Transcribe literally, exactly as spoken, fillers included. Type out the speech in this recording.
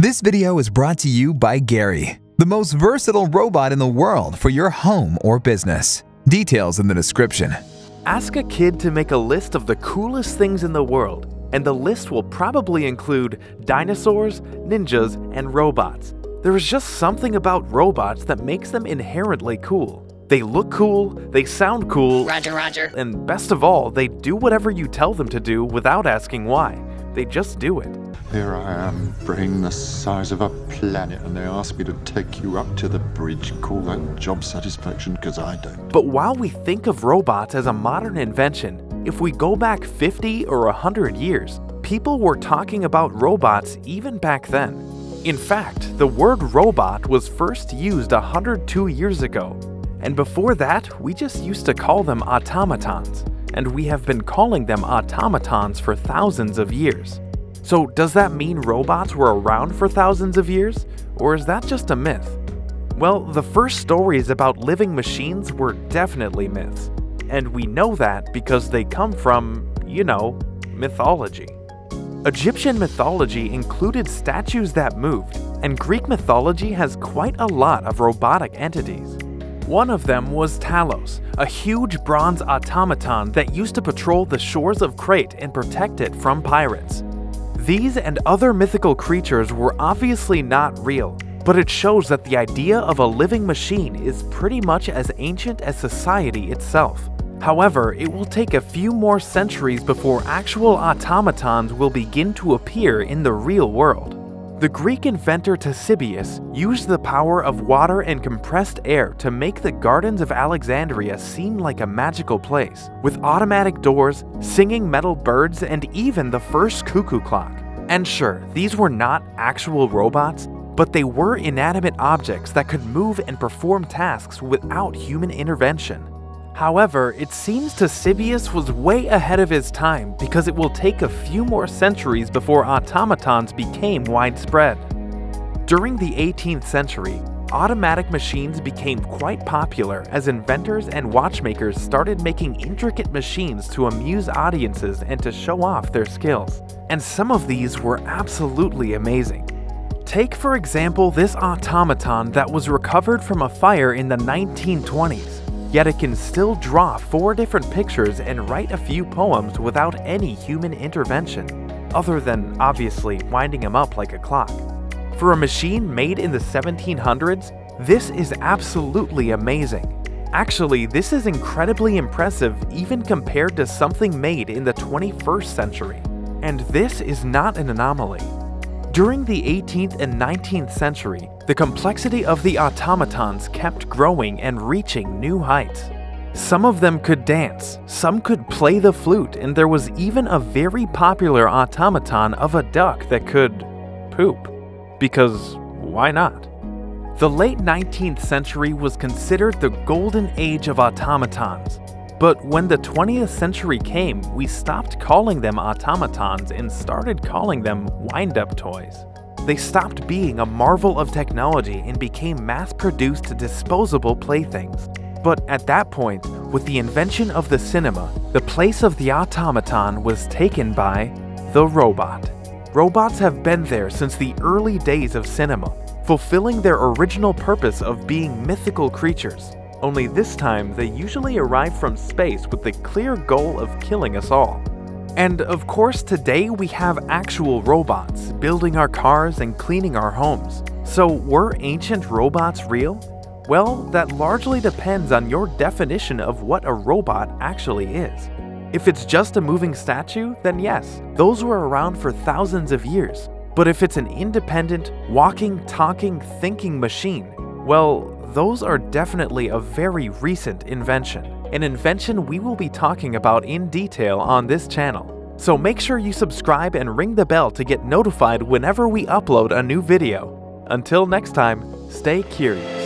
This video is brought to you by Gary, the most versatile robot in the world for your home or business. Details in the description. Ask a kid to make a list of the coolest things in the world, and the list will probably include dinosaurs, ninjas, and robots. There is just something about robots that makes them inherently cool. They look cool, they sound cool, Roger, Roger. And best of all, they do whatever you tell them to do without asking why. They just do it. Here I am, brain the size of a planet, and they ask me to take you up to the bridge. Call that job satisfaction, because I don't. But while we think of robots as a modern invention, if we go back fifty or a hundred years, people were talking about robots even back then. In fact, the word robot was first used one hundred two years ago, and before that, we just used to call them automatons. And we have been calling them automatons for thousands of years. So does that mean robots were around for thousands of years? Or is that just a myth? Well, the first stories about living machines were definitely myths. And we know that because they come from, you know, mythology. Egyptian mythology included statues that moved, and Greek mythology has quite a lot of robotic entities. One of them was Talos, a huge bronze automaton that used to patrol the shores of Crete and protect it from pirates. These and other mythical creatures were obviously not real, but it shows that the idea of a living machine is pretty much as ancient as society itself. However, it will take a few more centuries before actual automatons will begin to appear in the real world. The Greek inventor Ctesibius used the power of water and compressed air to make the gardens of Alexandria seem like a magical place, with automatic doors, singing metal birds, and even the first cuckoo clock. And sure, these were not actual robots, but they were inanimate objects that could move and perform tasks without human intervention. However, it seems Ctesibius was way ahead of his time because it will take a few more centuries before automatons became widespread. During the eighteenth century, automatic machines became quite popular as inventors and watchmakers started making intricate machines to amuse audiences and to show off their skills. And some of these were absolutely amazing. Take for example this automaton that was recovered from a fire in the nineteen twenties. Yet it can still draw four different pictures and write a few poems without any human intervention, other than obviously winding them up like a clock. For a machine made in the seventeen hundreds, this is absolutely amazing. Actually, this is incredibly impressive even compared to something made in the twenty-first century. And this is not an anomaly. During the eighteenth and nineteenth century, the complexity of the automatons kept growing and reaching new heights. Some of them could dance, some could play the flute, and there was even a very popular automaton of a duck that could poop. Because why not? The late nineteenth century was considered the golden age of automatons. But when the twentieth century came, we stopped calling them automatons and started calling them wind-up toys. They stopped being a marvel of technology and became mass-produced disposable playthings. But at that point, with the invention of the cinema, the place of the automaton was taken by the robot. Robots have been there since the early days of cinema, fulfilling their original purpose of being mythical creatures. Only this time, they usually arrive from space with the clear goal of killing us all. And of course, today we have actual robots, building our cars and cleaning our homes. So were ancient robots real? Well, that largely depends on your definition of what a robot actually is. If it's just a moving statue, then yes, those were around for thousands of years. But if it's an independent, walking, talking, thinking machine, well, those are definitely a very recent invention, an invention we will be talking about in detail on this channel. So make sure you subscribe and ring the bell to get notified whenever we upload a new video. Until next time, stay curious.